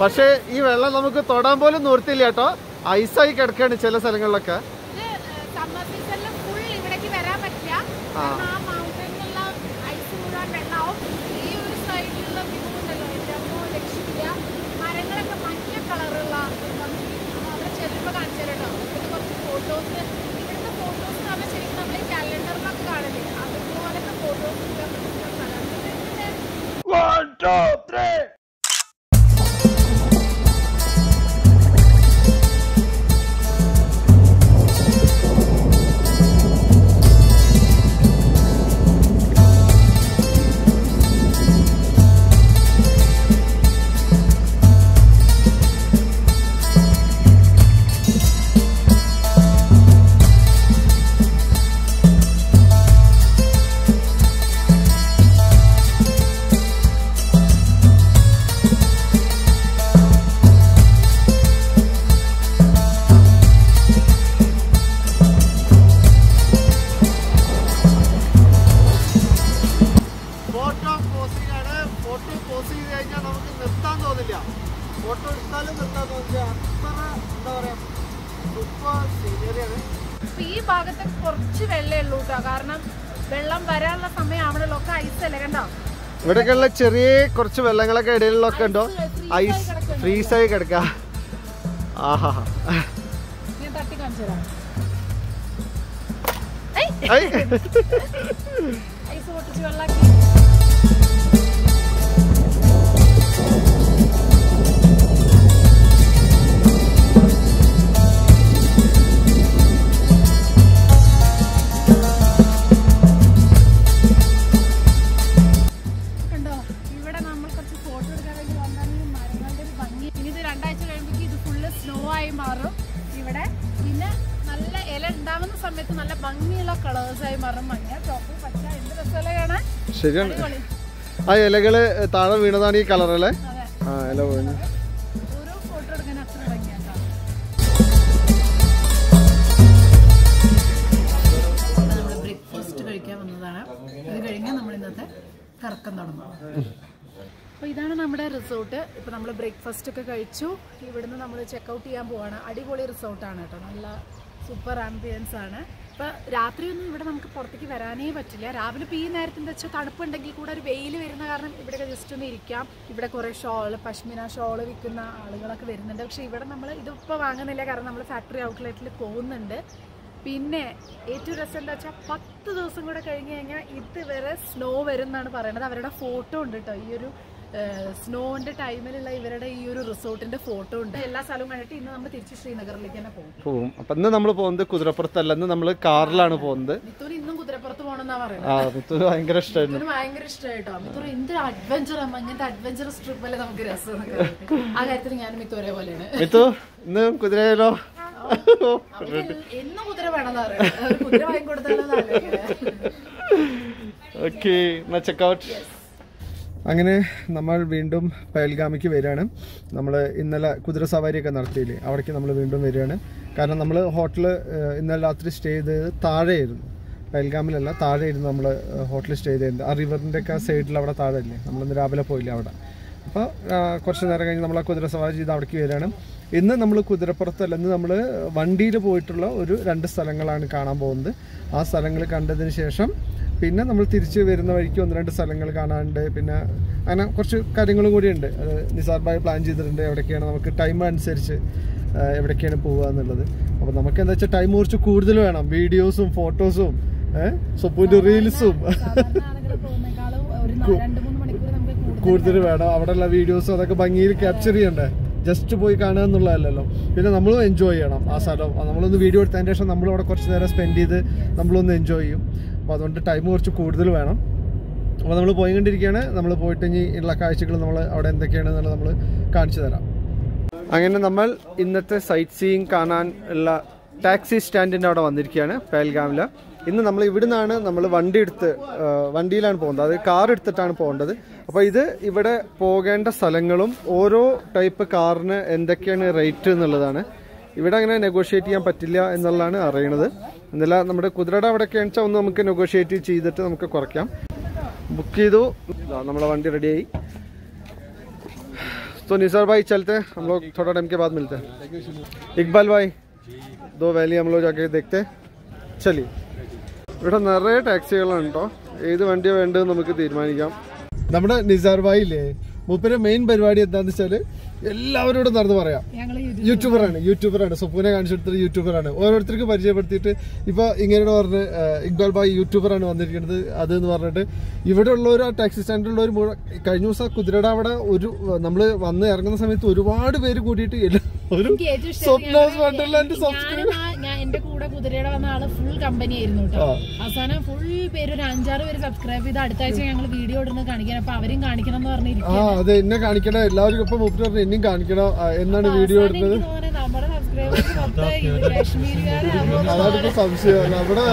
പക്ഷേ ഈ വെള്ളം നമുക്ക് തൊടാൻ പോലും നിർത്തില്ല കേട്ടോ, ഐസായി കിടക്കാണ് ചില സ്ഥലങ്ങളിലൊക്കെ. ഈ ഭാഗത്ത് കുറച്ച് വെള്ളേ ഉള്ളൂ കേട്ടോ, കാരണം വെള്ളം വരാനുള്ള സമയം അവിടെയൊക്കെ ഐസല്ലേ കണ്ടോ. ഇവിടെയൊക്കെയുള്ള ചെറിയ കുറച്ച് വെള്ളങ്ങളൊക്കെ ഇടയിലൊക്കെ ഉണ്ടോ, ഐസ് ഫ്രീസായി കിടക്കാം. ആഹാ, ഞാൻ തട്ടി കാണിച്ചു തരാം. ഐസ് പൊട്ടിച്ച് വെള്ളാക്കി ശരിയാണ്. ആ ഇലകള് താഴെ വീണതാണ് ഈ കളർ അല്ലേ? ആ ഇല വീണ് ബ്രേക്ക്ഫാസ്റ്റ് കഴിക്കാൻ വന്നതാണ്. ഇത് കഴിഞ്ഞാൽ നമ്മൾ ഇന്നത്തെ കറക്കം തുടങ്ങും. അപ്പൊ ഇതാണ് നമ്മുടെ റിസോർട്ട്. ഇപ്പൊ നമ്മൾ ബ്രേക്ക്ഫാസ്റ്റ് ഒക്കെ കഴിച്ചു. ഇവിടുന്ന് നമ്മൾ ചെക്ക്ഔട്ട് ചെയ്യാൻ പോവാണ്. അടിപൊളി റിസോർട്ടാണ് കേട്ടോ, നല്ല സൂപ്പർ ആംബിയൻസ് ആണ്. ഇപ്പം രാത്രിയൊന്നും ഇവിടെ നമുക്ക് പുറത്തേക്ക് വരാനേ പറ്റില്ല. രാവിലെ ഇപ്പോൾ ഈ നേരത്തെ എന്താ വെച്ചാൽ തണുപ്പുണ്ടെങ്കിൽ കൂടെ ഒരു വെയിൽ വരുന്ന കാരണം ഇവിടെ ജസ്റ്റ് ഒന്ന് ഇരിക്കാം. ഇവിടെ കുറേ ഷോള്, പശ്മിന ഷോള് വിൽക്കുന്ന ആളുകളൊക്കെ വരുന്നുണ്ട്. പക്ഷേ ഇവിടെ നമ്മൾ ഇതിപ്പോൾ വാങ്ങുന്നില്ല, കാരണം നമ്മൾ ഫാക്ടറി ഔട്ട്ലെറ്റിൽ പോകുന്നുണ്ട്. പിന്നെ ഏറ്റവും രസം എന്താ വെച്ചാൽ 10 ദിവസം കൂടെ കഴിഞ്ഞ് കഴിഞ്ഞാൽ ഇതുവരെ സ്നോ വരുമെന്നാണ് പറയുന്നത്. അവരുടെ ഫോട്ടോ ഉണ്ട് കേട്ടോ, ഈ ഒരു സ്നോന്റെ ടൈമിലുള്ള ഇവരുടെ ഈ ഒരു റിസോർട്ടിന്റെ ഫോട്ടോ ഉണ്ട്. എല്ലാ സ്ഥലവും കണ്ടിട്ട് ഇന്ന് നമ്മൾ തിരിച്ച് ശ്രീനഗറിലേക്ക് തന്നെ പോകും. അപ്പൊ ഇന്ന് നമ്മൾ പോകുന്നത് കുതിരപ്പുറത്തല്ല, ഇന്ന് നമ്മള് കാറിലാണ് പോകുന്നത്. മിത്തൂന് ഇന്നും കുതിരപ്പുറത്ത് പോകണമെന്നാ പറയുന്നത്. ഭയങ്കര ഇഷ്ടമായിരുന്നു, ഭയങ്കര ഇഷ്ടമായിട്ടോ. മിത്തൂന് എന്തൊരു അഡ്വഞ്ചർ ആണ്, ഇങ്ങനത്തെ അഡ്വഞ്ചറസ് ട്രിപ്പ് അല്ലേ നമുക്ക് രസം. ആ കാര്യത്തിൽ ഞാൻ മിത്തൂരെ പോലെയാണ്. മിത്തു ഇന്ന് കുതിരയിലോ? ഇന്ന് കുതിര വേണമെന്നാ പറയുന്നത്, കുതിര വാങ്ങിക്കൊടുത്താലും. അങ്ങനെ നമ്മൾ വീണ്ടും പഹൽഗാമിലേക്ക് വരികയാണ്. നമ്മൾ ഇന്നലെ കുതിര സവാരിയൊക്കെ നടത്തിയില്ലേ, അവിടേക്ക് നമ്മൾ വീണ്ടും വരികയാണ്. കാരണം നമ്മൾ ഹോട്ടൽ ഇന്നലെ രാത്രി സ്റ്റേ ചെയ്തത് താഴെയായിരുന്നു, പഹൽഗാമിലല്ല, താഴെയായിരുന്നു നമ്മൾ ഹോട്ടൽ സ്റ്റേ ചെയ്തിരുന്നത്. ആ റിവറിൻ്റെ ഒക്കെ സൈഡിൽ അവിടെ താഴെ ഇല്ലേ, നമ്മളിന്ന് രാവിലെ പോയില്ലേ അവിടെ. അപ്പോൾ കുറച്ച് നേരം കഴിഞ്ഞ് നമ്മൾ ആ കുതിര സവാരി ചെയ്ത് അവിടേക്ക് വരികയാണ്. ഇന്ന് നമ്മൾ കുതിരപ്പുറത്തല്ലെന്ന് നമ്മൾ വണ്ടിയിൽ പോയിട്ടുള്ള 2 സ്ഥലങ്ങളാണ് കാണാൻ പോകുന്നത്. ആ സ്ഥലങ്ങൾ കണ്ടതിന് ശേഷം പിന്നെ നമ്മൾ തിരിച്ച് വരുന്ന വഴിക്ക് 1-2 സ്ഥലങ്ങൾ കാണാനുണ്ട്. പിന്നെ അങ്ങനെ കുറച്ച് കാര്യങ്ങളും കൂടിയുണ്ട്. അത് നിസാർ ഭായി പ്ലാൻ ചെയ്തിട്ടുണ്ട്, എവിടേക്കാണ് നമുക്ക് ടൈം അനുസരിച്ച് എവിടേക്കാണ് പോവുക എന്നുള്ളത്. അപ്പോൾ നമുക്ക് എന്താ വെച്ചാൽ ടൈം കുറച്ച് കൂടുതൽ വേണം, വീഡിയോസും ഫോട്ടോസും സൊപ്പൂൻ്റെ റീൽസും കൂടുതൽ വേണം. അവിടെയുള്ള വീഡിയോസും അതൊക്കെ ഭംഗിയിൽ ക്യാപ്ചർ ചെയ്യണ്ടേ, ജസ്റ്റ് പോയി കാണുക എന്നുള്ളതല്ലല്ലോ. പിന്നെ നമ്മളും എൻജോയ് ചെയ്യണം ആ സ്ഥലം. നമ്മളൊന്ന് വീഡിയോ എടുത്തതിന് ശേഷം നമ്മളവിടെ കുറച്ച് നേരം സ്പെൻഡ് ചെയ്ത് നമ്മളൊന്ന് എൻജോയ് ചെയ്യും. അപ്പോൾ അതുകൊണ്ട് ടൈം കുറച്ച് കൂടുതൽ വേണം. അപ്പോൾ നമ്മൾ പോയിക്കൊണ്ടിരിക്കുകയാണ്. നമ്മൾ പോയിട്ട് ഇനി ഉള്ള കാഴ്ചകൾ നമ്മൾ അവിടെ എന്തൊക്കെയാണെന്നുള്ളത് നമ്മൾ കാണിച്ചു തരാം. അങ്ങനെ നമ്മൾ ഇന്നത്തെ സൈറ്റ് സീയിങ് കാണാൻ ഉള്ള ടാക്സി സ്റ്റാൻഡിൻ്റെ അവിടെ വന്നിരിക്കുകയാണ് പഹൽഗാമിൽ. ഇന്ന് നമ്മൾ ഇവിടുന്നാണ് നമ്മൾ വണ്ടിയിലാണ് പോകുന്നത്, അത് കാർ എടുത്തിട്ടാണ് പോകേണ്ടത്. അപ്പോൾ ഇത് ഇവിടെ പോകേണ്ട സ്ഥലങ്ങളും ഓരോ ടൈപ്പ് കാറിന് എന്തൊക്കെയാണ് റേറ്റ് എന്നുള്ളതാണ്. ഇവിടെ അങ്ങനെ നെഗോഷിയേറ്റ് ചെയ്യാൻ പറ്റില്ല എന്നുള്ളതാണ് അറിയണത്. എന്നല്ല നമ്മുടെ കുതിരയുടെ അവിടെയൊക്കെ വെച്ചാൽ ഒന്ന് നമുക്ക് നെഗോഷിയേറ്റ് ചെയ്തിട്ട് നമുക്ക് കുറയ്ക്കാം. ബുക്ക് ചെയ്തു, നമ്മളെ വണ്ടി റെഡിയായി. तो निसार भाई चलते हैं हम लोग, थोड़ा टाइम के बाद मिलते हैं। इकबाल भाई दो वैली हम लोग जाके देखते हैं। चलिए ഇവിടെ നിറയെ ടാക്സികളാണ് കേട്ടോ, ഏത് വണ്ടിയാണ് വേണ്ടതെന്ന് നമുക്ക് തീരുമാനിക്കാം। നമ്മുടെ നിസാർ ഭായില്ലേ, മൂപ്പര് മെയിൻ പരിപാടി എന്താണെന്ന് വെച്ചാൽ എല്ലാവരോടും നടന്ന് പറയാം, യൂട്യൂബറാണ് സുപ്പൂനെ കാണിച്ചെടുത്തിട്ട് യൂട്യൂബറാണ്, ഓരോരുത്തർക്ക് പരിചയപ്പെടുത്തിയിട്ട് ഇപ്പോൾ ഇങ്ങനെയാണ് പറഞ്ഞ് ഇക്ബാൽ ഭായി യൂട്യൂബറാണ് വന്നിരിക്കുന്നത് അത് എന്ന് പറഞ്ഞിട്ട് ഇവിടെ ഉള്ളവർ ആ ടാക്സി സ്റ്റാൻഡിലുള്ളവർ കഴിഞ്ഞ ദിവസം കുതിരട അവിടെ ഒരു നമ്മൾ വന്ന് ഇറങ്ങുന്ന സമയത്ത് ഒരുപാട് പേര് കൂടിയിട്ട് ഒരു സ്വപ്നോസ് വണ്ടർലാൻഡ് എന്റെ കൂടെ കുതിരയുടെ വന്ന ആള് ഫുൾ കമ്പനി ആയിരുന്നു കേട്ടോ, അവസാനം ഫുൾ പേര് ഒരു 5-6 പേര് സബ്സ്ക്രൈബ് ചെയ്ത് അടുത്ത ആഴ്ച ഞങ്ങൾ വീഡിയോ ഇടുന്നത് കാണിക്കാൻ, അപ്പൊ അവരും കാണിക്കണം എന്ന് പറഞ്ഞിരിക്കും. അതെ എന്നെ കാണിക്കണം എല്ലാവരും, ഇപ്പൊ മുപ്പത്തി എന്നെയും കാണിക്കണം എന്നാണ് വീഡിയോ ഇടുന്നത്. അതാണിപ്പോ സംശയം, നമ്മുടെ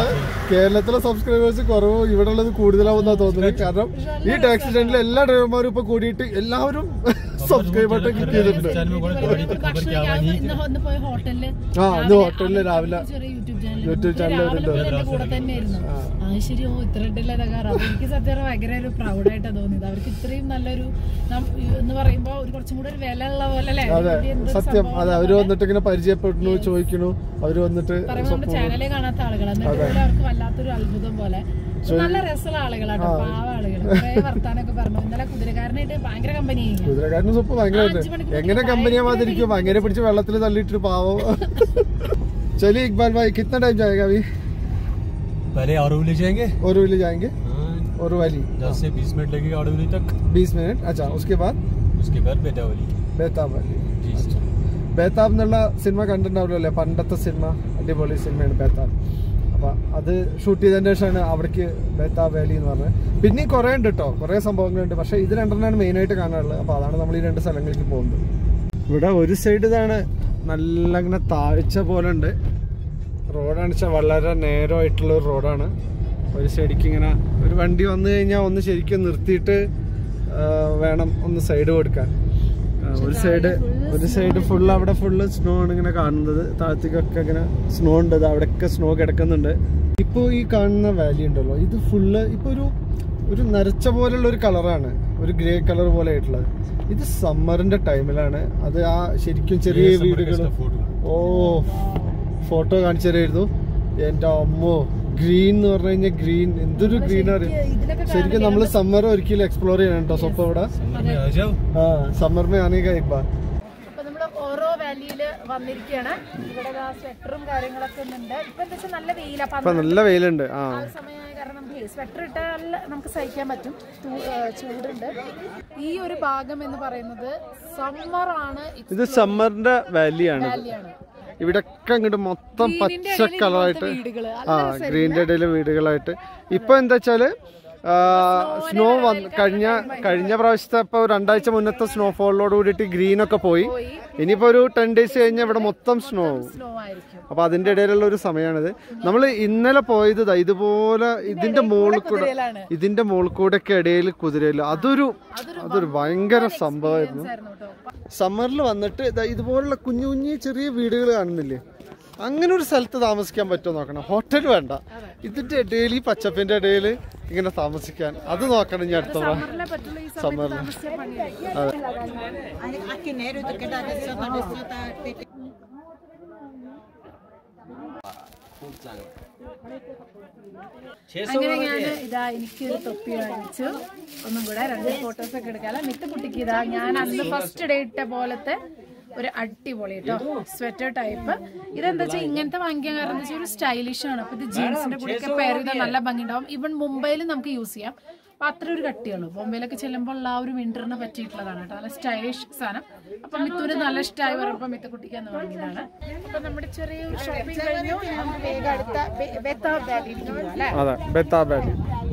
കേരളത്തിലെ സബ്സ്ക്രൈബേഴ്സ് കുറവ്, ഇവിടെ ഉള്ളത് കൂടുതലാവുന്ന തോന്നുന്നത്. കാരണം ഈ ടാക്സി സ്റ്റാൻഡിലെ എല്ലാ ഡ്രൈവർമാരും ഇപ്പൊ കൂടിയിട്ട് എല്ലാവരും സബ്സ്ക്രൈബായിട്ട് കിട്ടിയിട്ടുണ്ട്. ആ ഇന്ന് ഹോട്ടലില് രാവിലെ യൂട്യൂബ് ചാനലുണ്ട്. എനിക്ക് സത്യം ഭയങ്കര ഒരു പ്രൗഡായിട്ടാ തോന്നിയത്, അവർക്ക് ഇത്രയും നല്ലൊരു എന്ന് പറയുമ്പോ കുറച്ചും കൂടെ ഒരു വില ഉള്ള പോലെ അല്ലേ. സത്യം അതെ, അവര് വന്നിട്ട് ഇങ്ങനെ പരിചയപ്പെടുന്നു, ചോദിക്കണു, അവര് വന്നിട്ട് ചാനലേ കാണാത്ത ആളുകളാണ്, അവർക്ക് വല്ലാത്തൊരു അത്ഭുതം പോലെ. നല്ല രസമുള്ള ആളുകളാണ്, പാവ ആളുകൾ, വർത്താനൊക്കെ പറഞ്ഞു. ഇന്നലെ കുതിരക്കാരനായിട്ട് ഭയങ്കര കമ്പനി, കുതിരക്കാരനും ഭയങ്കരമായിട്ട് എങ്ങനെ കമ്പനിയാവാതിരിക്കും, അങ്ങനെ പിടിച്ച് വെള്ളത്തിൽ തള്ളിയിട്ട് പാവം. चलिए इकबाल भाई कितना टाइम जाएगा अभी? पहले औरवली जाएंगे, औरवली जाएंगे औरवली 10 से 20 मिनट लगेगा औरवली तक, 20 मिनट। अच्छा उसके बाद बेताब वैली जी। अच्छा बेताब എന്നുള്ള സിനിമ കണ്ടിട്ടുണ്ടാവില്ലല്ലേ, പണ്ടത്തെ സിനിമ, അടിപൊളി സിനിമയാണ് ബേത്താബ്. അപ്പോൾ അത് ഷൂട്ട് ചെയ്തതിന് ശേഷമാണ് അവിടേക്ക് ബേത്താബ് വാലി എന്ന് പറഞ്ഞത്. പിന്നെ കുറേ ഉണ്ട് കേട്ടോ, കുറേ സംഭവങ്ങളുണ്ട്, പക്ഷേ ഇത് രണ്ടെണ്ണമാണ് മെയിനായിട്ട് കാണാനുള്ളത്. അപ്പോൾ അതാണ് നമ്മൾ ഈ രണ്ട് സ്ഥലങ്ങളിലേക്ക് പോകുന്നത്. ഇവിടെ ഒരു സൈഡ് ഇതാണ്, നല്ല ഇങ്ങനെ താഴ്ച പോലെ ഉണ്ട് റോഡാണ് വെച്ചാൽ, വളരെ നേരമായിട്ടുള്ളൊരു റോഡാണ്. ഒരു ശരിക്കും ഇങ്ങനെ ഒരു വണ്ടി വന്നു കഴിഞ്ഞാൽ ഒന്ന് ശരിക്കും നിർത്തിയിട്ട് വേണം ഒന്ന് സൈഡ് കൊടുക്കാൻ. ഒരു സൈഡ് ഫുള്ള്, അവിടെ ഫുള്ള് സ്നോ ആണ് ഇങ്ങനെ കാണുന്നത്, താഴത്തേക്കൊക്കെ ഇങ്ങനെ സ്നോ ഉണ്ട്, അവിടെയൊക്കെ സ്നോ കിടക്കുന്നുണ്ട്. ഇപ്പോൾ ഈ കാണുന്ന വാലി ഉണ്ടല്ലോ, ഇത് ഫുള്ള് ഇപ്പോൾ ഒരു നരച്ച പോലുള്ള ഒരു കളറാണ്, ഒരു ഗ്രേ കളർ പോലെ ആയിട്ടുള്ളത്. ഇത് സമ്മറിന്റെ ടൈമിലാണ്, അത് ആ ശരിക്കും ചെറിയ വീടുകൾ. ഓ ഫോട്ടോ കാണിച്ചു തരായിരുന്നു എൻ്റെ അമ്മോ. ഗ്രീൻ എന്ന് പറഞ്ഞു കഴിഞ്ഞാൽ ഗ്രീൻ, എന്തൊരു ഗ്രീൻ ആണ് ശരിക്കും. നമ്മൾ സമ്മർ ഒരിക്കലും എക്സ്പ്ലോർ ചെയ്യണം കേട്ടോ. സോ ഇപ്പൊ ഇവിടെ ആ സമ്മർ മേ ആനേഗാ ഏക് ബാർ. ഓരോ വാലിയില് വന്നിരിക്കുകയാണ്, ഇവിടെ സ്വെറ്ററും കാര്യങ്ങളൊക്കെ ഉണ്ട്. ഇപ്പൊ എന്താ വെച്ചാൽ നല്ല വെയിലുണ്ട് ആ സമയമായ കാരണം നമുക്ക് സ്വെറ്റർ ഇട്ടാൽ നമുക്ക് സഹിക്കാൻ പറ്റും, ചൂടുണ്ട്. ഈ ഒരു ഭാഗം എന്ന് പറയുന്നത് സമ്മർ ആണ്, ഇത് സമ്മറിന്റെ വാലിയാണ്. ഇവിടെയൊക്കെ അങ്ങോട്ട് മൊത്തം പച്ച കളറായിട്ട്, ആ ഗ്രീൻ്റെ ഇടയിലും വീടുകളായിട്ട്. ഇപ്പൊ എന്താ വെച്ചാല് സ്നോ വന്ന് കഴിഞ്ഞ പ്രാവശ്യത്തെ ഇപ്പൊ 2 ആഴ്ച മുന്നത്തെ സ്നോഫോളിനോട് കൂടിയിട്ട് ഗ്രീനൊക്കെ പോയി. ഇനിയിപ്പോ ഒരു 10 ഡേയ്സ് കഴിഞ്ഞാൽ ഇവിടെ മൊത്തം സ്നോ ആവും. അപ്പൊ അതിന്റെ ഇടയിലുള്ള ഒരു സമയമാണിത്. നമ്മൾ ഇന്നലെ പോയത് ഇതുപോലെ ഇതിന്റെ മുകളിൽ കൂടെയൊക്കെ ഇടയിൽ കുതിരയില്ല, അതൊരു ഭയങ്കര സംഭവമായിരുന്നു. സമ്മറിൽ വന്നിട്ട് ഇതുപോലുള്ള കുഞ്ഞു കുഞ്ഞു ചെറിയ വീടുകൾ കാണുന്നില്ലേ, അങ്ങനെ ഒരു സ്ഥലത്ത് താമസിക്കാൻ പറ്റുമോ നോക്കണം. ഹോട്ടൽ വേണ്ട, ഇതിന്റെ ഇടയിൽ ഈ പച്ചപ്പിന്റെ ഇടയിൽ ഇങ്ങനെ താമസിക്കാൻ അത് നോക്കണം. ഞാൻ അടുത്ത സമ്മറിൽ അങ്ങനെ ഞാൻ ഇതാ എനിക്കൊരു തൊപ്പി വാങ്ങിച്ചു, ഒന്നും കൂടെ 2 ഫോട്ടോസ് ഒക്കെ എടുക്കാല. മിത്ത് കുട്ടിക്ക് ഇതാ ഞാൻ അന്ന് ഫസ്റ്റ് ഡേ ഇട്ട പോലത്തെ ഒരു അടിപൊളി കേട്ടോ സ്വെറ്റർ ടൈപ്പ്. ഇതെന്താ വെച്ചാൽ ഇങ്ങനത്തെ വാങ്ങിക്കാൻ കാരണം എന്താ വെച്ചാൽ ഒരു സ്റ്റൈലിഷ് ആണ്. അപ്പൊ ഇത് ജീൻസിന്റെ കൂടെയൊക്കെ പെയർ ചെയ്താൽ നല്ല ഭംഗി ഉണ്ടാവും. ഈവൻ മുംബൈയിൽ നമുക്ക് യൂസ് ചെയ്യാം, അപ്പൊ അത്ര ഒരു കട്ടിയുള്ളൂ. മുംബൈയിലൊക്കെ ചെല്ലുമ്പോൾ ആ ഒരു വിന്ററിന് പറ്റിയിട്ടുള്ളതാണ് കേട്ടോ, നല്ല സ്റ്റൈലിഷ് സാധനം. അപ്പൊ മിത്തൂര് നല്ല ഇഷ്ടമായി പറഞ്ഞപ്പോൾ മിത്തക്കുട്ടിക്ക് എന്ന് വാങ്ങിയതാണ്. അപ്പൊ നമ്മുടെ ചെറിയൊരു ഷോപ്പിംഗ് കഴിഞ്ഞു, വേഗം അടുത്ത ബേത്താബ് വാലിയിലേക്ക് പോകാം അല്ലേ. ബേത്താബ് വാലി ഗ്രീനുകളായിട്ട്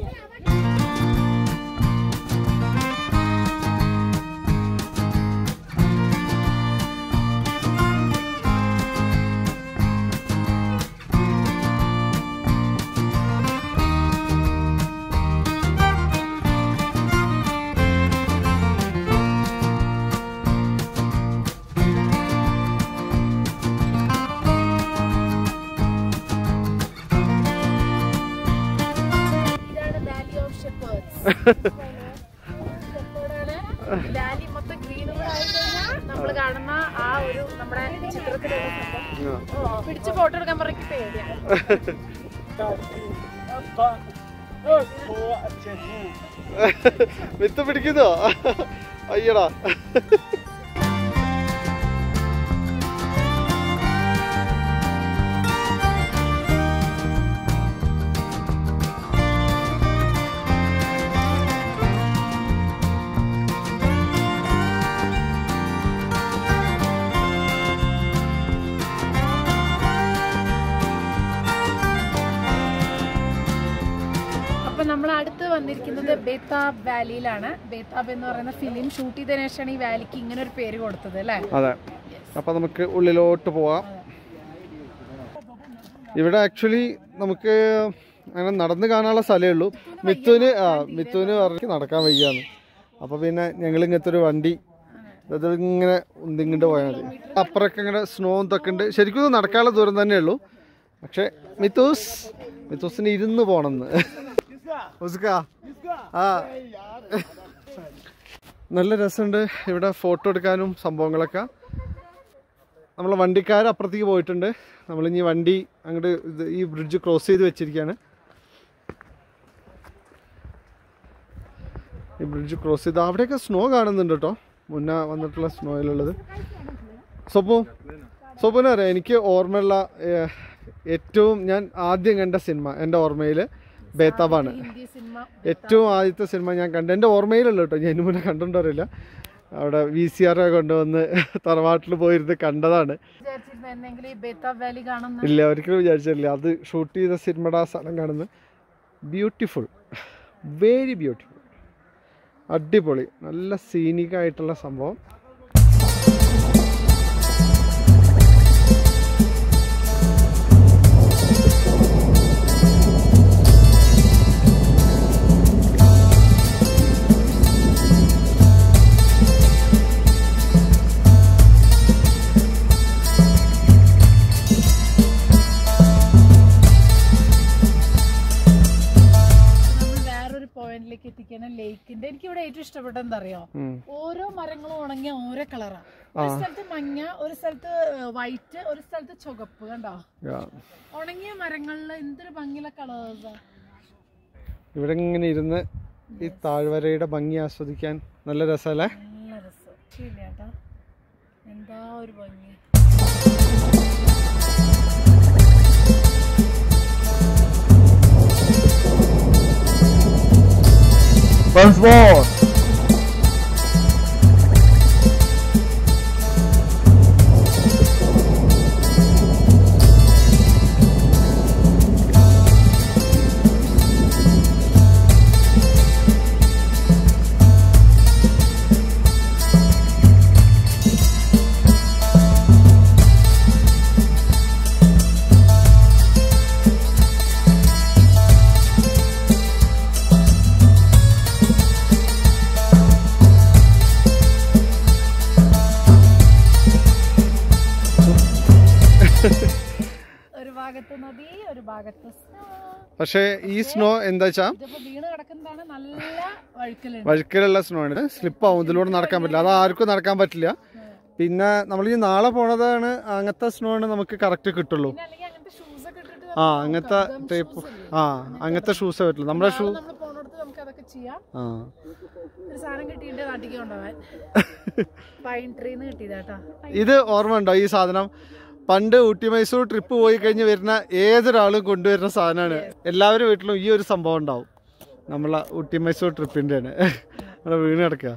വിത്ത് പിടിക്കുന്നോ? അയ്യടാ. ബേതാബ് വാലിയിലാണ്. ബേതാബ് എന്ന് പറയുന്ന ഫിലിം ഷൂട്ട് ചെയ്തതിനു ശേഷമാണ് ഈ വാലിക്ക് ഇങ്ങനെ ഒരു പേര് കൊടുത്തത് അല്ലേ? അതെ. അപ്പോൾ നമുക്ക് ഉള്ളിലോട്ട് പോവാം. ഇവിടെ ആക്ച്വലി നമുക്ക് അങ്ങനെ നടന്ന് കാണാനുള്ള സ്ഥലമേ ഉള്ളൂ. മിഥുന് പറഞ്ഞ് നടക്കാൻ വയ്യാന്ന്. അപ്പോൾ പിന്നെ ഞങ്ങൾ ഇങ്ങനത്തെ ഒരു വണ്ടി ഇങ്ങനെ ഉന്തിങ്ങോട്ട് പോയാൽ മതി. അപ്പുറമൊക്കെ ഇങ്ങനെ സ്നോ ഇതൊക്കെ ഉണ്ട്. ശരിക്കും നടക്കാനുള്ള ദൂരം തന്നെ ഉള്ളൂ. പക്ഷെ മിഥുസിന് ഇരുന്ന് പോകണമെന്ന്. നല്ല രസമുണ്ട് ഇവിടെ ഫോട്ടോ എടുക്കാനും സംഭവങ്ങളൊക്കെ. നമ്മൾ വണ്ടിക്കാർ അപ്പുറത്തേക്ക് പോയിട്ടുണ്ട്. നമ്മളിനി വണ്ടി അങ്ങോട്ട് ഈ ബ്രിഡ്ജ് ക്രോസ് ചെയ്ത് വെച്ചിരിക്കുകയാണ്. ഈ ബ്രിഡ്ജ് ക്രോസ് ചെയ്ത് അവിടെയൊക്കെ സ്നോ കാണുന്നുണ്ട് കേട്ടോ. മുന്നേ വന്നിട്ടുള്ള സ്നോയിലുള്ളത് സോപ്പൂന് അറിയാം. എനിക്ക് ഓർമ്മയുള്ള ഏറ്റവും ഞാൻ ആദ്യം കണ്ട സിനിമ എൻ്റെ ഓർമ്മയിൽ ബേതാബാണ്. ഏറ്റവും ആദ്യത്തെ സിനിമ ഞാൻ കണ്ട എൻ്റെ ഓർമ്മയിലുള്ളൂ കേട്ടോ. ഞാൻ മുന്നേ കണ്ടിട്ടില്ല. അവിടെ VCR കൊണ്ടുവന്ന് തറവാട്ടിൽ പോയിരുന്ന് കണ്ടതാണ്. ഇല്ല, ഒരിക്കലും വിചാരിച്ചില്ല അത് ഷൂട്ട് ചെയ്ത സിനിമയുടെ ആ സ്ഥലം കാണുന്നത്. ബ്യൂട്ടിഫുൾ, വെരി ബ്യൂട്ടിഫുൾ, അടിപൊളി, നല്ല സീനിക്കായിട്ടുള്ള സംഭവം. ലേക്കിന്റെ എനിക്കിവിടെ ഏറ്റവും ഇഷ്ടപ്പെട്ട എന്താ അറിയോ, ഓരോ മരങ്ങളും ഉണങ്ങിയ ഓരോ കളറാണ്. ഒരു സ്ഥലത്ത് മഞ്ഞ, ഒരു സ്ഥലത്ത് വൈറ്റ്, ഒരു സ്ഥലത്ത് ചുവപ്പ്. കണ്ടോ ഉണങ്ങിയ മരങ്ങളിൽ എന്തൊരു ഭംഗിയുള്ള കളേഴ്സാ. ഇവിടെ ഇങ്ങനെ ഇരുന്ന് ഈ താഴ്വരയുടെ ഭംഗി ആസ്വദിക്കാൻ നല്ല രസമല്ലേ? നല്ല രസം. ശരിയാട്ടോ, എന്താ ഒരു ഭംഗി. Once more. പക്ഷേ ഈ സ്നോ എന്താ വെച്ചാൽ വഴുക്കലുള്ള സ്നോ ആണ്. സ്ലിപ്പ് ആവും, ഇതിലൂടെ നടക്കാൻ പറ്റില്ല. അത് ആർക്കും നടക്കാൻ പറ്റില്ല. പിന്നെ നമ്മൾ ഈ നാളെ പോണതാണ് അങ്ങനത്തെ സ്നോ ആണ് നമുക്ക് കറക്റ്റ് കിട്ടുള്ളൂ. ആ അങ്ങനത്തെ ടൈപ്പ്, ആ അങ്ങനത്തെ ഷൂസേ പറ്റുള്ളൂ. നമ്മുടെ ഷൂ ഇത് ഓർമ്മ ഉണ്ടോ? ഈ സാധനം പണ്ട് ഊട്ടി മൈസൂർ ട്രിപ്പ് പോയി കഴിഞ്ഞ് വരുന്ന ഏതൊരാളും കൊണ്ടുവരുന്ന സാധനമാണ്. എല്ലാവരും വീട്ടിലും ഈ ഒരു സംഭവം ഉണ്ടാവും. നമ്മളെ ഊട്ടി മൈസൂർ ട്രിപ്പിൻ്റെ ആണ് നമ്മളെ വീണ് കിടക്കുക.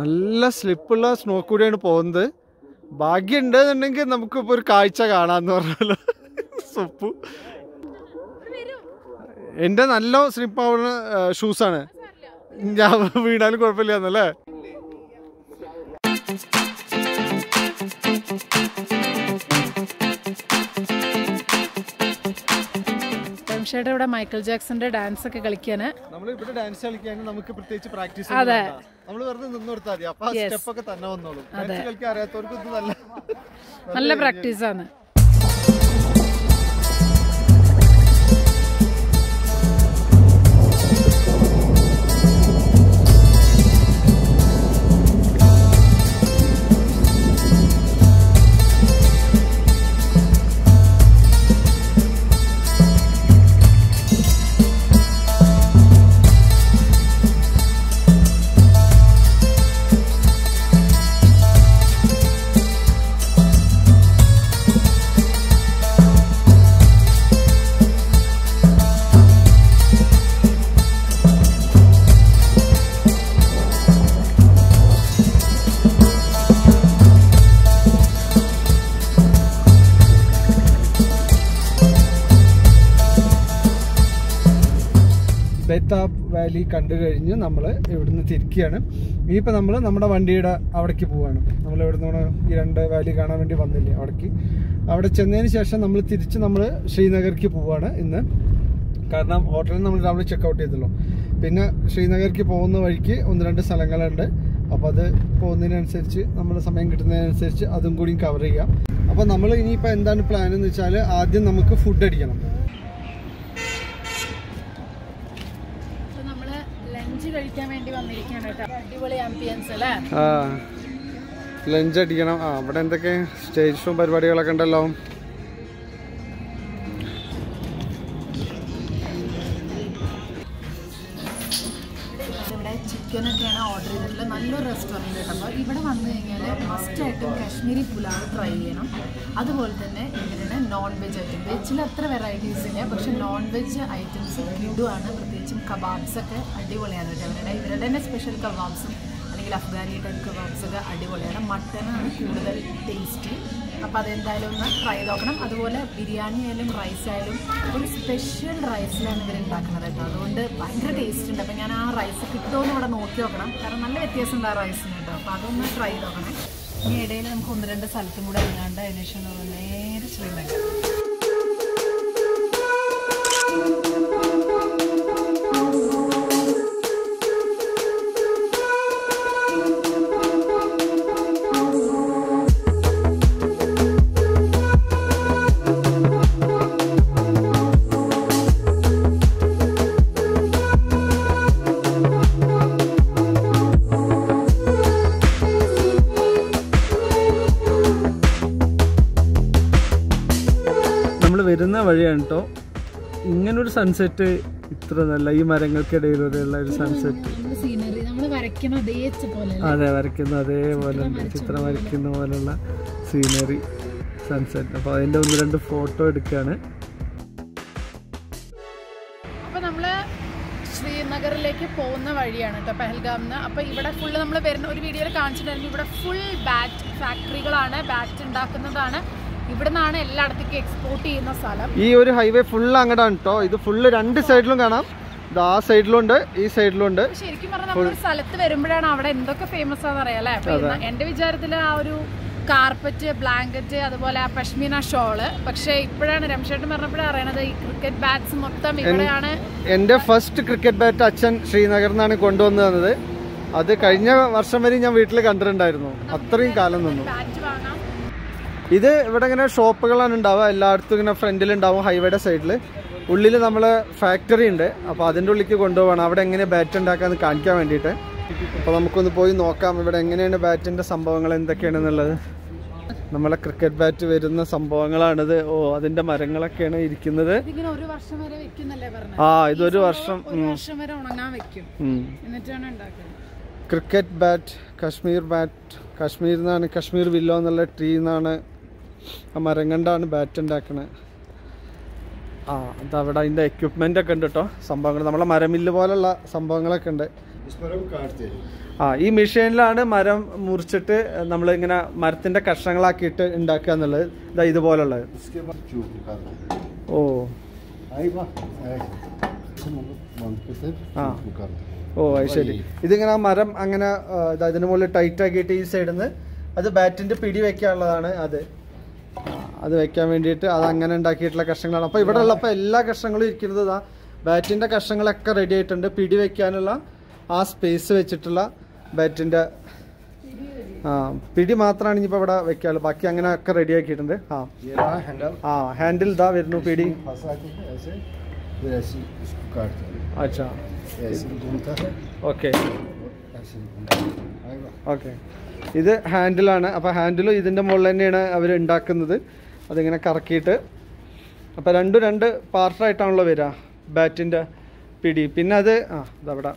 നല്ല സ്ലിപ്പുള്ള സ്നോ കൂടിയാണ് പോകുന്നത്. ഭാഗ്യം ഉണ്ടെന്നുണ്ടെങ്കിൽ നമുക്കിപ്പോൾ ഒരു കാഴ്ച കാണാമെന്ന് പറഞ്ഞല്ലോ. സൊപ്പു എൻ്റെ നല്ല സ്ലിപ്പ് ആവുന്ന ഷൂസാണ്. ഞാൻ വീണാലും കുഴപ്പമില്ല എന്നല്ലേ. ഷേട്ട ഇവിടെ മൈക്കിൾ ജാക്സന്റെ ഡാൻസ് ഒക്കെ കളിക്കാന് അതെ. നല്ല പ്രാക്ടീസാണ്. Betaab Valley കണ്ടു കഴിഞ്ഞ് നമ്മൾ ഇവിടുന്ന് തിരിക്കുകയാണ്. ഇനിയിപ്പോൾ നമ്മൾ നമ്മുടെ വണ്ടിയുടെ അവിടേക്ക് പോവുകയാണ്. നമ്മൾ ഇവിടുന്ന് ഈ രണ്ട് വാലി കാണാൻ വേണ്ടി വന്നില്ലേ, അവിടേക്ക് അവിടെ ചെന്നതിന് ശേഷം നമ്മൾ തിരിച്ച് നമ്മൾ ശ്രീനഗർക്ക് പോവുകയാണ് ഇന്ന്. കാരണം ഹോട്ടലിൽ നമ്മൾ രാവിലെ ചെക്കൗട്ട് ചെയ്തല്ലോ, പിന്നെ ശ്രീനഗർക്ക് പോകുന്ന വഴിക്ക് ഒന്ന് രണ്ട് സ്ഥലങ്ങളുണ്ട്. അപ്പോൾ അത് പോകുന്നതിനനുസരിച്ച് നമ്മുടെ സമയം കിട്ടുന്നതിനനുസരിച്ച് അതും കൂടി കവർ ചെയ്യാം. അപ്പോൾ നമ്മൾ ഇനിയിപ്പോൾ എന്താണ് പ്ലാൻ എന്ന് വെച്ചാൽ, ആദ്യം നമുക്ക് ഫുഡ് അടിക്കണം. നമ്മൾ ലഞ്ച് കഴിക്കാൻ വേണ്ടി വന്നിരിക്കുകയാണ് കേട്ടോ. അടിപൊളി ആംബിയൻസ് അല്ലേ? ആ, ലഞ്ച് അടിക്കണം. ആ, അവിടെ എന്തൊക്കെ സ്റ്റേജ് ഷോ പരിപാടികളൊക്കെ ഉണ്ടല്ലോ. ചിക്കനൊക്കെയാണ് ഓർഡർ ചെയ്തിട്ടുള്ള നല്ലൊരു റെസ്റ്റോറൻറ്റ് കേട്ടോ. അപ്പോൾ ഇവിടെ വന്നു കഴിഞ്ഞാൽ മസ്റ്റായിട്ടും കാശ്മീരി പുലാവ് ട്രൈ ചെയ്യണം. അതുപോലെ തന്നെ ഇവരുടെ നോൺ വെജ് ഐറ്റം, വെജിൽ അത്ര വെറൈറ്റീസ് ഇല്ല, പക്ഷേ നോൺ വെജ് ഐറ്റംസ് കിടുവാണ്. പ്രത്യേകിച്ചും കബാബ്സൊക്കെ അടിപൊളിയാണ് കേട്ടോ. ഇവരുടെ തന്നെ സ്പെഷ്യൽ കബാബ്സും അല്ലെങ്കിൽ അഫ്ഗാനി ടൈപ്പ് കബാബ്സൊക്കെ അടിപൊളിയാണ്. മട്ടനാണ് കൂടുതൽ ടേസ്റ്റ്. അപ്പോൾ അതെന്തായാലും ഒന്ന് ട്രൈ നോക്കണം. അതുപോലെ ബിരിയാണി ആയാലും റൈസായാലും ഒരു സ്പെഷ്യൽ റൈസിലാണ് ഇവർ ഉണ്ടാക്കുന്നത് കേട്ടോ. അതുകൊണ്ട് ഭയങ്കര ടേസ്റ്റ് ഉണ്ട്. അപ്പോൾ ഞാൻ ആ റൈസ് കിട്ടുമെന്ന് ഇവിടെ നോക്കി നോക്കണം, കാരണം നല്ല വ്യത്യാസമുണ്ട് ആ റൈസിന് കേട്ടോ. അപ്പോൾ അതൊന്ന് ട്രൈ നോക്കണേ. ഈ ഇടയിൽ നമുക്ക് ഒന്ന് രണ്ട് സ്ഥലത്തും കൂടെ ഇല്ലാണ്ട് അതിനുശേഷം നേരെ ശ്രീനഗർ. വരുന്ന വഴിയാണ് കേട്ടോ ഇങ്ങനൊരു സൺസെറ്റ്. ഇത്ര നല്ല ഈ മരങ്ങൾക്കിടയിലൂടെയുള്ള ഒരു സൺസെറ്റ്, അതെ വരയ്ക്കുന്ന അതേപോലെ ചിത്രം വരയ്ക്കുന്ന പോലുള്ള സീനറി സൺസെറ്റ്. അപ്പോൾ അതിൻ്റെ ഒന്ന് രണ്ട് ഫോട്ടോ എടുക്കുകയാണ്. അപ്പോൾ നമ്മൾ ശ്രീനഗറിലേക്ക് പോകുന്ന വഴിയാണ് കേട്ടോ, പെഹൽഗാമിന്ന്. അപ്പോൾ ഇവിടെ ഫുള്ള് നമ്മൾ വരുന്ന ഒരു വീഡിയോയിൽ കാണിച്ചിട്ടുണ്ടായിരുന്നു. ഇവിടെ ഫുൾ ബാറ്റ് ഫാക്ടറികളാണ്, ബാറ്റ് ഉണ്ടാക്കുന്നതാണ്. ഇവിടുന്നാണ് എല്ലായിടത്തേക്ക് എക്സ്പോർട്ട് ചെയ്യുന്ന സ്ഥലം. ഈ ഒരു ഹൈവേ ഫുൾ അങ്ങടാണ് കേട്ടോ. ഇത് ഫുള്ള് രണ്ട് സൈഡിലും കാണാം. ഇത് ആ സൈഡിലും ഉണ്ട്, ഈ സൈഡിലും ഉണ്ട്. ശരിക്കും പറഞ്ഞാൽ നമ്മളൊരു സ്ഥലത്ത് വരുമ്പോഴാണ് അവിടെ എന്തൊക്കെ ഫേമസ് ആണെന്ന് അറിയാലേ. അപ്പം എൻ്റെ വിചാരത്തിൽ ആ ഒരു കാർപ്പറ്റ്, ബ്ലാങ്കറ്റ്, അതുപോലെ ആ പഷ്മീന ഷോള്. പക്ഷെ ഇപ്പോഴാണ് രമേശേട്ടൻ പറഞ്ഞപ്പോഴാണ് അറിയണത് ഈ ക്രിക്കറ്റ് ബാറ്റ്സ് മൊത്തം ഇവിടെയാണ്. എൻ്റെ ഫസ്റ്റ് ക്രിക്കറ്റ് ബാറ്റ് അച്ഛൻ ശ്രീനഗറിൽ നിന്നാണ് കൊണ്ടുവന്നു തന്നത്. അത് കഴിഞ്ഞ വർഷം വരെ ഞാൻ വീട്ടിൽ കണ്ടിട്ടുണ്ടായിരുന്നു, അത്രയും കാലം നിന്നു. ഇത് ഇവിടെ ഇങ്ങനെ ഷോപ്പുകളാണ് ഉണ്ടാവുക എല്ലായിടത്തും. ഇങ്ങനെ ഫ്രണ്ടിലുണ്ടാവും ഹൈവേയുടെ സൈഡിൽ. ഉള്ളിൽ നമ്മൾ ഫാക്ടറി ഉണ്ട്, അപ്പോൾ അതിൻ്റെ ഉള്ളിലേക്ക് കൊണ്ടുപോകണം. അവിടെ എങ്ങനെ ബാറ്റ് ഉണ്ടാക്കാമെന്ന് കാണിക്കാൻ വേണ്ടിയിട്ട്. അപ്പോൾ നമുക്കൊന്ന് പോയി നോക്കാം ഇവിടെ എങ്ങനെയാണ് ബാറ്റിൻ്റെ സംഭവങ്ങൾ എന്തൊക്കെയാണെന്നുള്ളത്. നമ്മളെ ക്രിക്കറ്റ് ബാറ്റ് വരുന്ന സംഭവങ്ങളാണിത്. ഓ, അതിൻ്റെ മരങ്ങളൊക്കെയാണ് ഇരിക്കുന്നത്. ആ, ഇതൊരു വർഷം വരെ ഉണങ്ങാൻ വെക്കും. ക്രിക്കറ്റ് ബാറ്റ്, കാശ്മീർ ബാറ്റ്, കാശ്മീരിൽ നിന്നാണ്, കാശ്മീർ വില്ലോ എന്നുള്ള ട്രീ നിന്നാണ് ആ മരം കണ്ടാണ് ബാറ്റ് ഉണ്ടാക്കണത്. ആ, അതവിടെ അതിൻ്റെ എക്യുപ്മെൻ്റ് ഒക്കെ ഉണ്ട് കേട്ടോ. സംഭവങ്ങൾ നമ്മളെ മരമില്ല് പോലുള്ള സംഭവങ്ങളൊക്കെ ഉണ്ട്. ആ, ഈ മെഷീനിലാണ് മരം മുറിച്ചിട്ട് നമ്മളിങ്ങനെ മരത്തിൻ്റെ കഷ്ണങ്ങളാക്കിയിട്ട് ഉണ്ടാക്കുക എന്നുള്ളത്. ഇതാ ഇതുപോലുള്ളത്. ഓ, ആ, ഓ, അത് ശരി. ഇതിങ്ങനെ ആ മരം അങ്ങനെ അതിന് മുകളിൽ ടൈറ്റ് ആക്കിയിട്ട് ഈ സൈഡിൽ നിന്ന് അത് ബാറ്റിൻ്റെ പിടി വെക്കാനുള്ളതാണ്. അത് വെക്കാൻ വേണ്ടിയിട്ട് അത് അങ്ങനെ ഉണ്ടാക്കിയിട്ടുള്ള കഷ്ണങ്ങളാണ്. അപ്പോൾ ഇവിടെ ഉള്ളപ്പോൾ എല്ലാ കഷ്ണങ്ങളും ഇരിക്കുന്നത് ആ ബാറ്റിൻ്റെ കഷ്ണങ്ങളൊക്കെ റെഡി ആയിട്ടുണ്ട്. പിടി വെക്കാനുള്ള ആ സ്പേസ് വെച്ചിട്ടുള്ള ബാറ്റിൻ്റെ ആ പിടി മാത്രമാണ് ഇനിയിപ്പോൾ ഇവിടെ വെക്കാനുള്ളത്. ബാക്കി അങ്ങനെ ഒക്കെ റെഡി ആക്കിയിട്ടുണ്ട്. ആ, ആ ഹാൻഡിൽ ഇതാ വരുന്നു പിടി. अच्छा ओके ഓക്കെ, ഇത് ഹാൻഡിലാണ്. അപ്പോൾ ഹാൻഡിലും ഇതിൻ്റെ മുകളിൽ തന്നെയാണ് അവർ ഉണ്ടാക്കുന്നത്. അതിങ്ങനെ കറക്കിയിട്ട് അപ്പോൾ രണ്ടും രണ്ട് പാർട്ടായിട്ടാണല്ലോ വരിക ബാറ്റിൻ്റെ പിടി. പിന്നെ അത് ആ അതവിടെ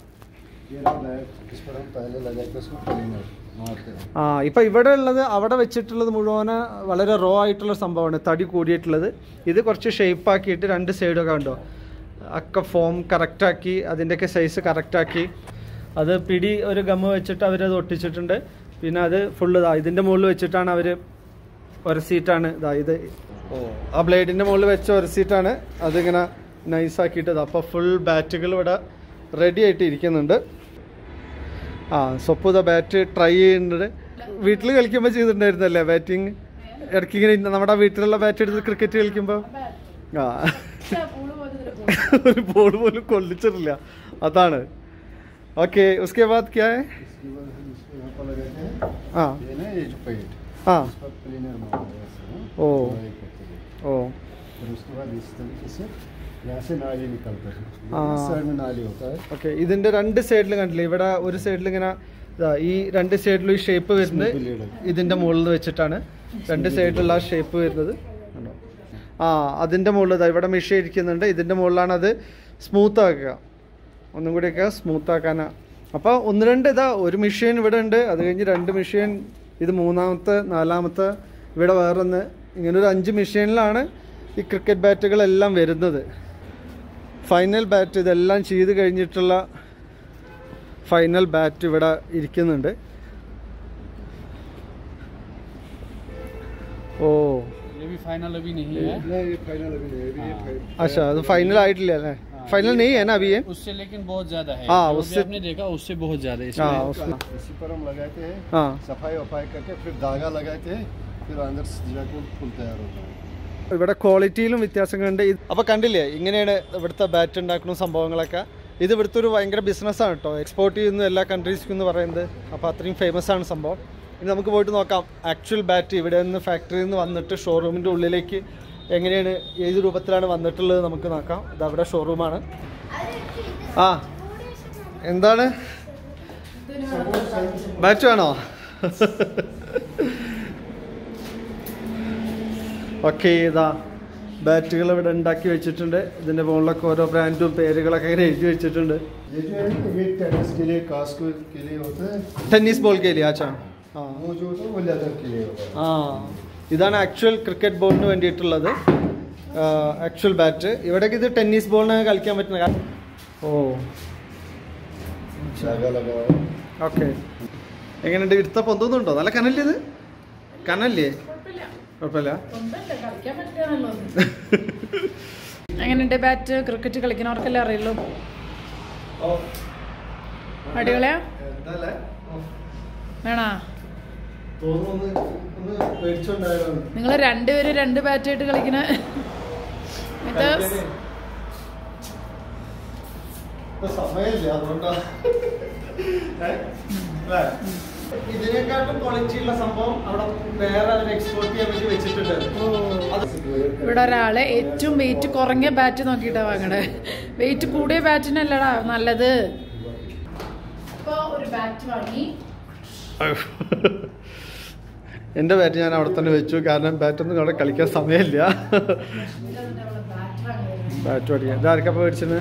ആ ഇപ്പം ഇവിടെ ഉള്ളത് അവിടെ വെച്ചിട്ടുള്ളത് മുഴുവന് വളരെ റോ ആയിട്ടുള്ള സംഭവമാണ്, തടി കൂടിയിട്ടുള്ളത്. ഇത് കുറച്ച് ഷേപ്പാക്കിയിട്ട് രണ്ട് സൈഡൊക്കെ ഉണ്ടോ ഒക്കെ ഫോം കറക്റ്റാക്കി അതിൻ്റെയൊക്കെ സൈസ് കറക്റ്റാക്കി അത് പിടി ഒരു ഗമ്മ് വെച്ചിട്ട് അവരത് ഒട്ടിച്ചിട്ടുണ്ട്. പിന്നെ അത് ഫുള്ള് ഇതാ ഇതിൻ്റെ മുകളിൽ വെച്ചിട്ടാണ് അവർ ഒരസീറ്റാണ്. ഇതാ ഇത് ഓ ആ ബ്ലേഡിൻ്റെ മുകളിൽ വെച്ച ഒരസീറ്റാണ് അതിങ്ങനെ നൈസാക്കിയിട്ടത്. അപ്പോൾ ഫുൾ ബാറ്റുകൾ ഇവിടെ ready ആയിട്ട് ഇരിക്കുന്നുണ്ട് ആ സൊപ്പു ദാ ബാറ്റ് ട്രൈ ചെയ്യുന്നുണ്ട് വീട്ടിൽ കളിക്കുമ്പോൾ ചെയ്തിട്ടുണ്ടായിരുന്നല്ലേ ബാറ്റിംഗ് ഇടയ്ക്ക് ഇങ്ങനെ നമ്മുടെ വീട്ടിലുള്ള ബാറ്റ് എടുത്ത് ക്രിക്കറ്റ് കളിക്കുമ്പോൾ ആ ഒരു ബോൾ പോലും കൊള്ളിച്ചിട്ടില്ല അതാണ് ओके उसके बाद क्या है हाँ हाँ ओ ओ उसके बाद इस तरीके से यहाँ से नाली निकलता है इस साइड में नाली होता है ओके ഇതിന്റെ രണ്ട് സൈഡിലും കണ്ടില്ലേ ഇവിടെ ഒരു സൈഡിൽ ഇങ്ങനെ ഈ രണ്ട് സൈഡിലും ഈ ഷേപ്പ് വരുന്നത് ഇതിന്റെ മുകളിൽ വെച്ചിട്ടാണ് രണ്ട് സൈഡിലുള്ള ഷേപ്പ് വരുന്നത് ആ അതിന്റെ മുകളിൽ ഇവിടെ മെഷീൻ ഇരിക്കുന്നുണ്ട് ഇതിന്റെ മുകളിലാണ് അത് സ്മൂത്ത് ആക്കുക ഒന്നും കൂടിയൊക്കെ സ്മൂത്താക്കാനാ അപ്പോൾ ഒന്ന് രണ്ട് ഇതാ ഒരു മെഷീൻ ഇവിടെ ഉണ്ട് അത് കഴിഞ്ഞ് രണ്ട് മെഷീൻ ഇത് മൂന്നാമത്തെ നാലാമത്തെ ഇവിടെ വേറൊന്ന് ഇങ്ങനൊരു അഞ്ച് മെഷീനിലാണ് ഈ ക്രിക്കറ്റ് ബാറ്റുകളെല്ലാം വരുന്നത് ഫൈനൽ ബാറ്റ് ഇതെല്ലാം ചെയ്ത് കഴിഞ്ഞിട്ടുള്ള ഫൈനൽ ബാറ്റ് ഇവിടെ ഇരിക്കുന്നുണ്ട് ഓ फाइनल अभी नहीं है अच्छा तो फाइनल आइट लिया है फाइनल नहीं है ना अभी है उससे लेकिन बहुत ज्यादा है हाँ उससे आपने देखा उससे बहुत ज्यादा इसमें इसी पर हम लगाते हैं हाँ सफाई वफाई करके फिर धागा लगाते हैं फिर अंदर जाके फुल तैयार होता है ഇവിടെ ക്വാളിറ്റിയിലും വ്യത്യാസങ്ങളുണ്ട് അപ്പോൾ കണ്ടില്ലേ ഇങ്ങനെയാണ് ഇവിടുത്തെ ബാറ്റ് ഉണ്ടാക്കുന്ന സംഭവങ്ങളൊക്കെ ഇത് ഇവിടുത്തെ ഒരു ഭയങ്കര ബിസിനസ്സാണ് കേട്ടോ എക്സ്പോർട്ട് ചെയ്യുന്ന എല്ലാ കൺട്രീസിക്കും എന്ന് പറയുന്നത് അപ്പോൾ അത്രയും ഫേമസ് ആണ് സംഭവം ഇനി നമുക്ക് പോയിട്ട് നോക്കാം ആക്ച്വൽ ബാറ്റ് ഇവിടെ നിന്ന് ഫാക്ടറിയിൽ നിന്ന് വന്നിട്ട് ഷോറൂമിൻ്റെ ഉള്ളിലേക്ക് എങ്ങനെയാണ് ഏത് രൂപത്തിലാണ് വന്നിട്ടുള്ളത് നമുക്ക് നോക്കാം ഇതവിടെ ഷോറൂമാണ് ആ എന്താണ് ബാറ്റ് വേണോ ഓക്കെ ഇതാ ബാറ്റുകൾ ഇവിടെ ഉണ്ടാക്കി വെച്ചിട്ടുണ്ട് ഇതിൻ്റെ മുകളിലൊക്കെ ഓരോ ബ്രാൻഡും പേരുകളൊക്കെ ഇങ്ങനെ എഴുതി വെച്ചിട്ടുണ്ട് ടെന്നീസ് ബോൾ കേ ലിയേ ആച്ചാ ഇതാണ് ആക്ച്വൽ ക്രിക്കറ്റ് ബോളിന് വേണ്ടിയിട്ടുള്ളത് ആക്ച്വൽ ബാറ്റ് ഇവിടേക്ക് ഇത് ടെന്നീസ് ബോളിന് കളിക്കാൻ പറ്റുന്ന ഓ ഓക്കെ എങ്ങനെയുണ്ട് ഇടുത്ത പൊന്തുന്നുണ്ടോ നല്ല കനല്ലേ ഇത് കനല്ലേ കുഴപ്പമില്ല എങ്ങനെയുണ്ട് ബാറ്റ് ക്രിക്കറ്റ് കളിക്കുന്നവർക്കെല്ലാം അറിയുള്ളൂ അടികളെയാ വേണോ നിങ്ങൾ രണ്ടുപേരും രണ്ട് ബാറ്റായിട്ട് കളിക്കണ ഇതിനെക്കാട്ടും ക്വാളിറ്റിയുള്ള സംഭവം അവിടെ വേറെ എക്സ്പോർട്ട് ചെയ്യാൻ വേണ്ടി വെച്ചിട്ടുണ്ട് ഇവിടെ ഒരാളെ ഏറ്റവും വെയിറ്റ് കുറഞ്ഞ ബാറ്റ് നോക്കിയിട്ടാ വാങ്ങണേ വെയിറ്റ് കൂടിയ ബാറ്റിനല്ലടാ നല്ലത് ഇപ്പൊ ഒരു ബാറ്റ് വാങ്ങി എൻ്റെ ബാറ്റ് ഞാൻ അവിടെ തന്നെ വെച്ചു കാരണം ബാറ്റൊന്നും അവിടെ കളിക്കാൻ സമയമില്ല ബാറ്റ് പഠിക്കാൻ ഇതാർക്കാ മേടിച്ചത്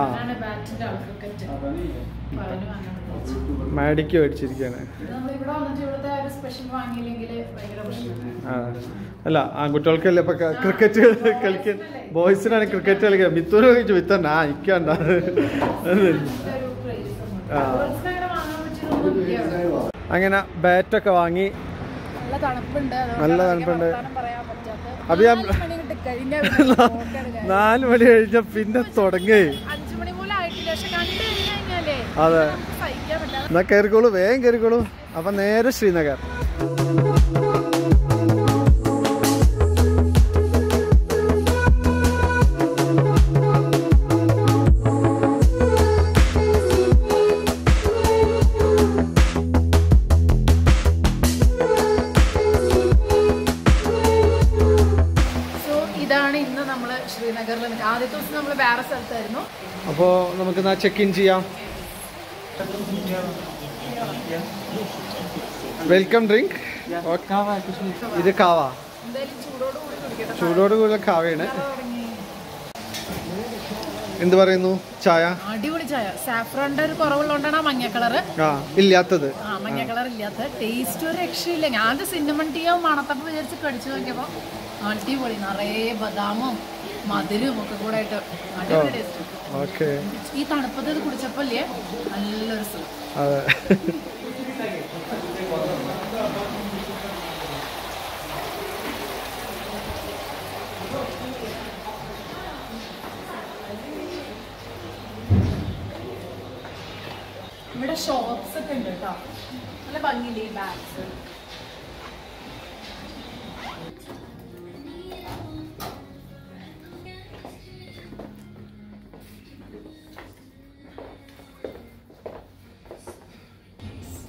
ആ മാഡിക്ക് മേടിച്ചിരിക്കാണ് അല്ല ആൺകുട്ടികൾക്കല്ലേ ഇപ്പൊ ക്രിക്കറ്റ് കളിക്കാൻ ബോയ്സിനാണ് ക്രിക്കറ്റ് കളിക്കുക മിത്തൂര് കഴിച്ചു മിത്തന്നെ ആ ഇക്കണ്ട അങ്ങനെ ബാറ്റൊക്കെ വാങ്ങി നല്ല തണുപ്പുണ്ട് അപ്പൊ നാല് മണി കഴിഞ്ഞ പിന്നെ തുടങ്ങി അതെ എന്നാ കയറിക്കോളൂ വേഗം കയറിക്കോളൂ അപ്പൊ നേരെ ശ്രീനഗർ അപ്പോൾ നമുക്ക് നാ ചെക്ക് ഇൻ ചെയ്യാം വെൽക്കം ഡ്രിങ്ക് ഇത് കാവ ചൂടോട് കൂടി കാവയാണ് എന്ത് പറയുന്നു ചായ അടിപൊളി ചായ സാഫ്രോണിന്റെ ഒരു കുറവുള്ളതുകൊണ്ടാണ് മഞ്ഞ കളർ ഇല്ലാത്തത് മഞ്ഞ കളർ ഇല്ലാത്ത ടേസ്റ്റ് ഒരു രക്ഷയില്ല ഞാൻ സിന്നമൺ ടീയോ മണത്തപ്പം വിചാരിച്ച് കടിച്ചു നോക്കിയപ്പോൾ അടിപൊളി നിറയെ ബദാമും മധുരവും ഒക്കെ കൂടെ ആയിട്ട് അടിപൊളി ടേസ്റ്റ് ഓക്കേ ഈ തണുപ്പത്ത് ഇത് കുടിച്ചപ്പോല്ലേ നല്ലൊരു സുഖം അതെ ഇവിടെ ഷോപ്സ് ഒക്കെ ഉണ്ട് കേട്ടോ, നല്ല ഭംഗിയില്ലേ ബാഗ്സ്.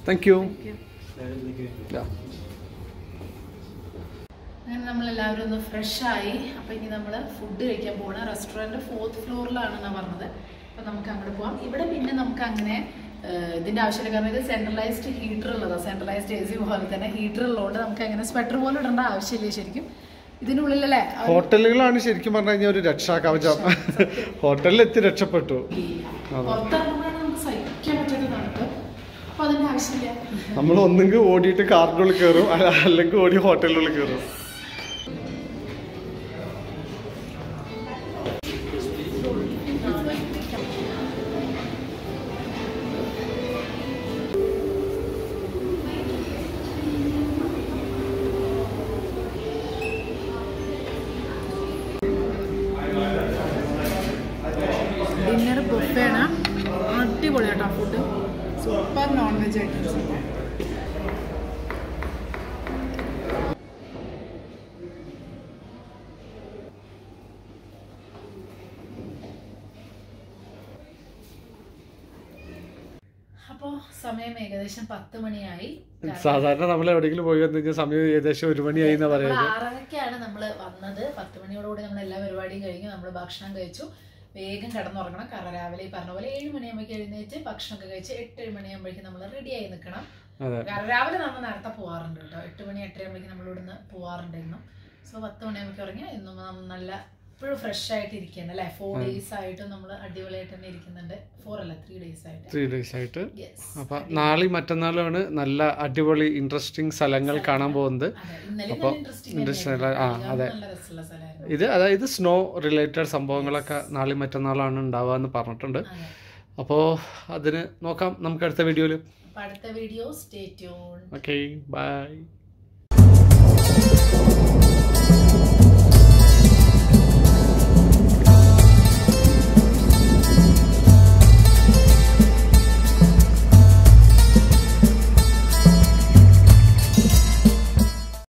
Thank you. അങ്ങനെ നമ്മളെല്ലാവരും ഒന്ന് ഫ്രഷായി. അപ്പോൾ ഇനി നമ്മൾ ഫുഡ് കഴിക്കാൻ പോകണം. റെസ്റ്റോറൻറ്റ് 4th ഫ്ലോറിലാണെന്നാണ് പറഞ്ഞത്. അപ്പോൾ നമുക്ക് അങ്ങോട്ട് പോകാം. ഇവിടെ പിന്നെ നമുക്ക് അങ്ങനെ ഇതിൻ്റെ ആവശ്യമില്ല, കാരണം ഇത് സെൻട്രലൈസ്ഡ് ഹീറ്റർ ഉള്ളതാണ്. സെൻട്രലൈസ്ഡ് AC പോലെ തന്നെ ഹീറ്റർ ഉള്ളതുകൊണ്ട് നമുക്ക് അങ്ങനെ സ്വെറ്റർ പോലും ഇടേണ്ട ആവശ്യമില്ല ശരിക്കും ഇതിനുള്ളിലല്ലേ. ഹോട്ടലുകളാണ് ശരിക്കും പറഞ്ഞു കഴിഞ്ഞാൽ ഒരു രക്ഷാകവചം. ഹോട്ടലിൽ എത്തി രക്ഷപ്പെട്ടു. പുറത്തിറങ്ങുമ്പോഴാണ് നമുക്ക് സഹിക്കാൻ പറ്റുന്ന തണുപ്പ്. അപ്പോൾ അതിൻ്റെ ആവശ്യമില്ല. നമ്മൾ ഒന്നെങ്കിൽ ഓടിയിട്ട് കാറിൻ്റെ ഉള്ളിൽ കയറും, അല്ലെങ്കിൽ ഓടി ഹോട്ടലിനുള്ളിൽ കയറും. ഡിന്നർ ബുഫേ ആണ്. അടിപൊളി കേട്ടോ food, super non veg items. അപ്പോൾ സമയം ഏകദേശം 10 മണിയായി. സാധാരണ നമ്മൾ എവിടെയെങ്കിലും പോയി വന്നു കഴിഞ്ഞാൽ സമയം ഏകദേശം 1 മണിയായി എന്നാ പറയുന്നത്. 6:30ക്കാണ് നമ്മൾ വന്നത്. 10 മണിയോടുകൂടി നമ്മൾ എല്ലാ പരിപാടിയും കഴിഞ്ഞു. നമ്മൾ ഭക്ഷണം കഴിച്ചു, വേഗം കിടന്നുറങ്ങണം. കാരണം രാവിലെ ഈ പറഞ്ഞ പോലെ 7 മണിയാകുമ്പോൾ എഴുന്നേറ്റ് ഭക്ഷണമൊക്കെ കഴിച്ച് 8-7 മണിയാകുമ്പോഴേക്കും നമ്മൾ റെഡിയായി നിൽക്കണം. രാവിലെ നമ്മൾ നേരത്തെ പോകാറുണ്ട് കേട്ടോ. 8 മണി 8:30 നമ്മൾ ഇവിടുന്ന് പോകാറുണ്ടായിരുന്നു. സോ 10 മണിയാകുമ്പോൾ ഇറങ്ങി ഇന്നും നല്ല ഇപ്പോഴും ഫ്രഷ് ആയിട്ട് ഇരിക്കുകയാണ് അല്ലേ. 4 days ആയിട്ട് നമ്മൾ അടിപൊളിയായിട്ട് തന്നെ ഇരിക്കുന്നുണ്ട്. 3 days ആയിട്ട്. 3 days ആയിട്ട്. അപ്പൊ നാളെ മറ്റന്നാളാണ് നല്ല അടിപൊളി ഇൻട്രസ്റ്റിംഗ് സ്ഥലങ്ങൾ കാണാൻ പോകുന്നത്. അപ്പൊ ഇത് അതായത് സ്നോ റിലേറ്റഡ് സംഭവങ്ങളൊക്കെ നാളെ മറ്റന്നാളാണ് ഉണ്ടാവുകയെന്ന് പറഞ്ഞിട്ടുണ്ട്. അപ്പോ അതിന് നോക്കാം നമുക്ക് അടുത്ത വീഡിയോയില്. അടുത്ത video stay tune. Okay by.